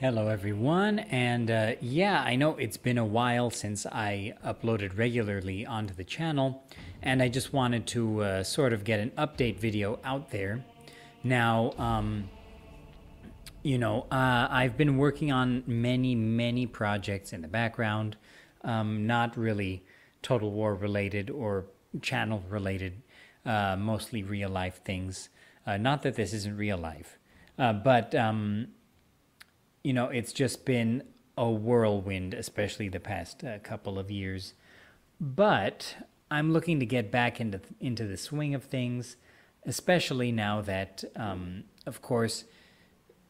Hello everyone, and yeah, I know it's been a while since I uploaded regularly onto the channel, and I just wanted to sort of get an update video out there. Now, you know, I've been working on many projects in the background, not really Total War related or channel related, mostly real life things. Not that this isn't real life, but you know, it's just been a whirlwind, especially the past couple of years. But I'm looking to get back into the swing of things, especially now that, of course,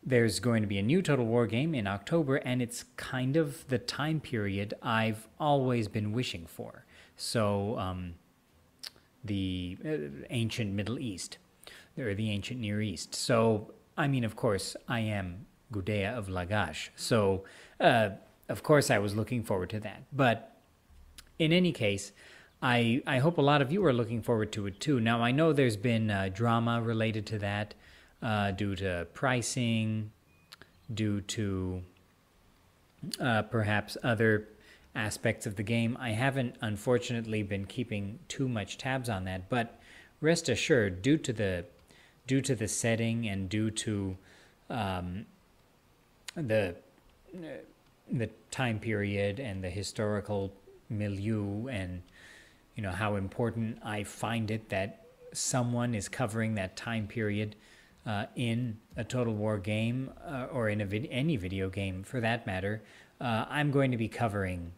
there's going to be a new Total War game in October, and it's kind of the time period I've always been wishing for. So, the ancient Middle East, or the ancient Near East. So, I mean, of course, I am Gudea of Lagash. So, of course, I was looking forward to that. But in any case, I hope a lot of you are looking forward to it too. Now, I know there's been drama related to that due to pricing, due to perhaps other aspects of the game. I haven't, unfortunately, been keeping too much tabs on that. But rest assured, due to the setting and due to the time period and the historical milieu, and you know how important I find it that someone is covering that time period in a Total War game, or in any video game for that matter. I'm going to be covering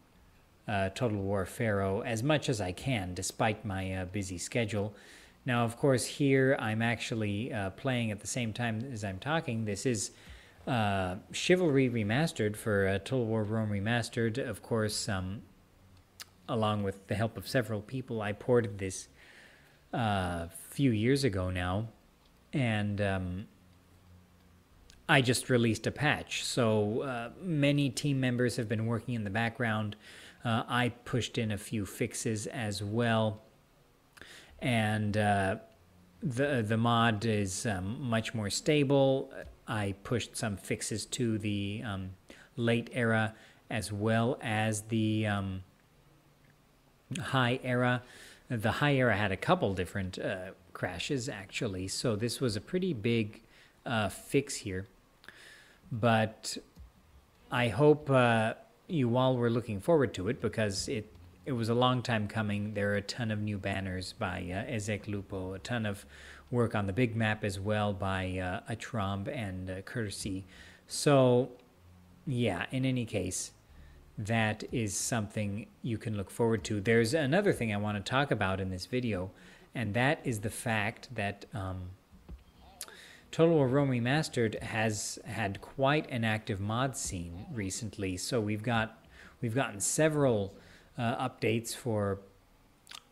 Total War Pharaoh as much as I can, despite my busy schedule. Now, of course, here I'm actually playing at the same time as I'm talking. This is Chivalry Remastered for Total War Rome Remastered. Of course, along with the help of several people, I ported this a few years ago now, and I just released a patch. So many team members have been working in the background. I pushed in a few fixes as well. And the mod is much more stable. I pushed some fixes to the late era as well as the high era. The high era had a couple different crashes, actually, so this was a pretty big fix here. But I hope you all were looking forward to it, because it was a long time coming. There are a ton of new banners by Ezek Lupo, a ton of work on the big map as well by a Trump and Courtesy. So, yeah, in any case, that is something you can look forward to. There's another thing I want to talk about in this video, and that is the fact that Total War Rome Remastered has had quite an active mod scene recently. So we've gotten several updates for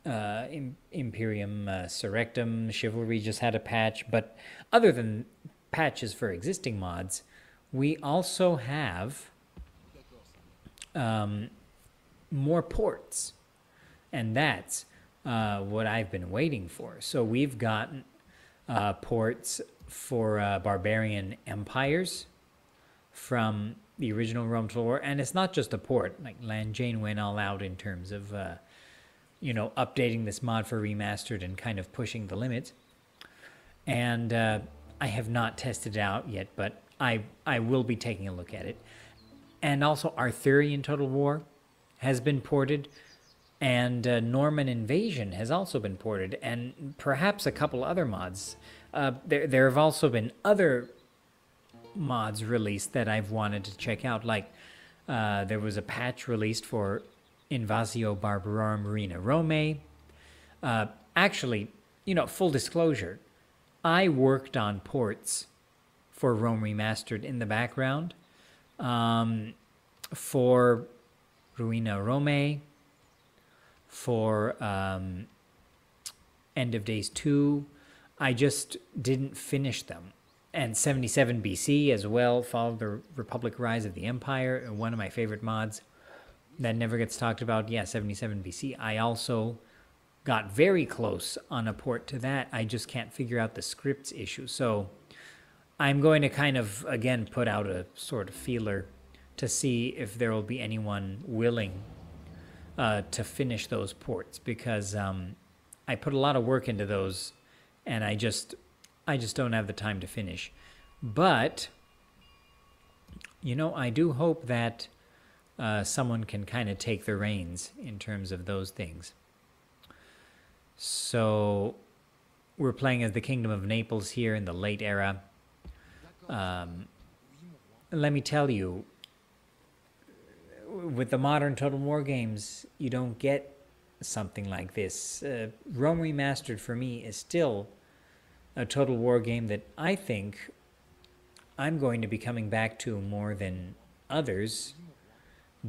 Im Imperium, Surrectum. Chivalry just had a patch, but other than patches for existing mods, we also have more ports, and that's what I've been waiting for. So we've gotten ports for Barbarian Empires from the original Rome Total War, and it's not just a port. Like, Land Jane went all out in terms of, you know, updating this mod for Remastered and kind of pushing the limits. And I have not tested it out yet, but I will be taking a look at it. And also, Arthurian Total War has been ported, and Norman Invasion has also been ported, and perhaps a couple other mods. There have also been other mods released that I've wanted to check out. Like, there was a patch released for Invasio Barbarorum Marina Rome. Actually, you know, full disclosure, I worked on ports for Rome Remastered in the background, for Ruina Rome, for End of Days 2. I just didn't finish them. And 77 BC as well, followed the Republic Rise of the Empire, one of my favorite mods that never gets talked about. Yeah, 77 BC. I also got very close on a port to that. I just can't figure out the scripts issue. So I'm going to kind of, again, put out a sort of feeler to see if there will be anyone willing to finish those ports, because I put a lot of work into those, and I just don't have the time to finish. But, you know, I do hope that someone can kind of take the reins in terms of those things. So we're playing as the Kingdom of Naples here in the late era. Let me tell you, with the modern Total War games, you don't get something like this. Rome Remastered for me is still a Total War game that I think I'm going to be coming back to more than others,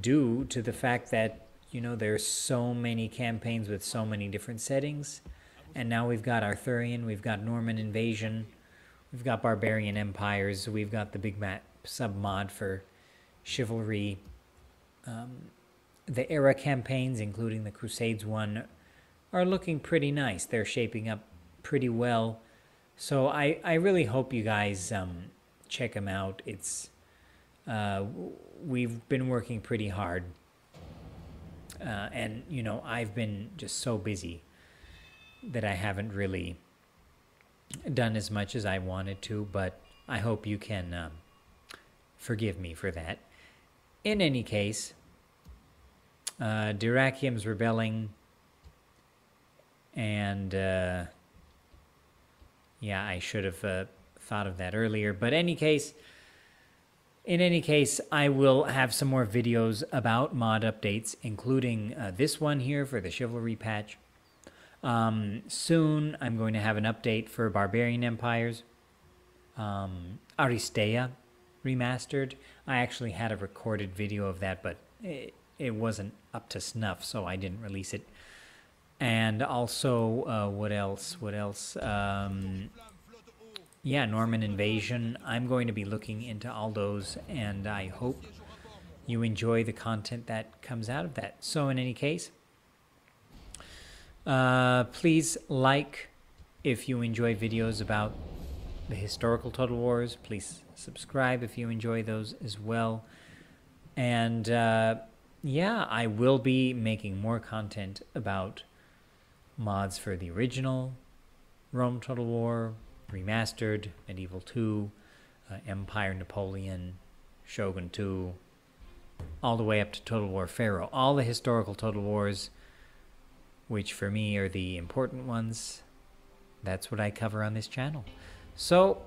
due to the fact that, you know, there's so many campaigns with so many different settings, and now we've got Arthurian, we've got Norman Invasion, we've got Barbarian Empires, we've got the big map sub-mod for Chivalry, the era campaigns, including the Crusades one, are looking pretty nice. They're shaping up pretty well. So I really hope you guys check them out. It's we've been working pretty hard, and you know, I've been just so busy that I haven't really done as much as I wanted to, but I hope you can forgive me for that. In any case, Dyrrachium's rebelling, and yeah, I should have thought of that earlier. But in any case, I will have some more videos about mod updates, including this one here for the Chivalry patch. Soon, I'm going to have an update for Barbarian Empires, Aristeia Remastered. I actually had a recorded video of that, but it wasn't up to snuff, so I didn't release it. And also, what else? Yeah, Norman Invasion. I'm going to be looking into all those, and I hope you enjoy the content that comes out of that. So in any case, please like if you enjoy videos about the historical Total Wars. Please subscribe if you enjoy those as well. And yeah, I will be making more content about mods for the original Rome Total War, Remastered, Medieval 2, Empire Napoleon, Shogun 2, all the way up to Total War Pharaoh. All the historical Total Wars, which for me are the important ones, that's what I cover on this channel. So,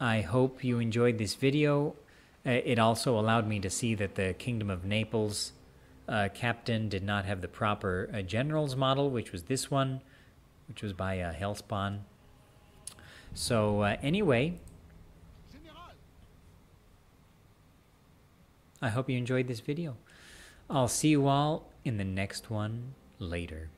I hope you enjoyed this video. It also allowed me to see that the Kingdom of Naples captain did not have the proper general's model, which was this one, which was by Hellspawn. So anyway, I hope you enjoyed this video. I'll see you all in the next one later.